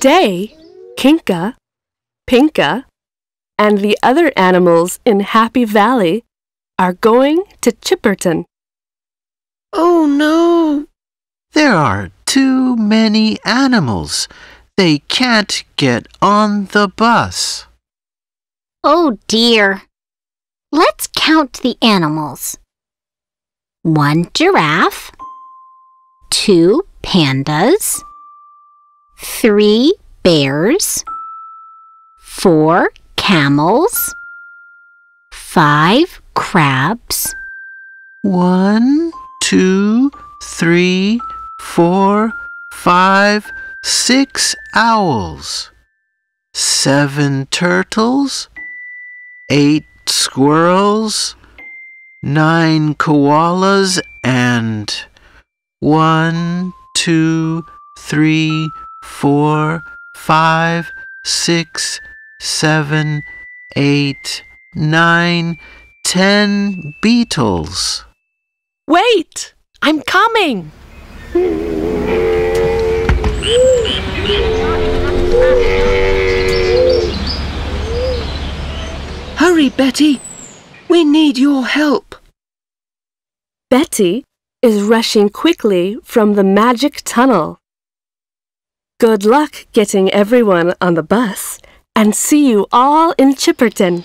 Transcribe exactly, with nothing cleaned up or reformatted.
Today, Kinka, Pinka, and the other animals in Happy Valley are going to Chipperton. Oh no! There are too many animals. They can't get on the bus. Oh dear! Let's count the animals. One giraffe, two pandas, three bears, four camels, five crabs. One, two, three, four, five, six owls, seven turtles, eight squirrels, nine koalas, and one, two, three, four, five, six, seven, eight, nine, ten beetles. Wait! I'm coming! Hurry, Betty! We need your help! Betty is rushing quickly from the magic tunnel. Good luck getting everyone on the bus, and see you all in Chipperton.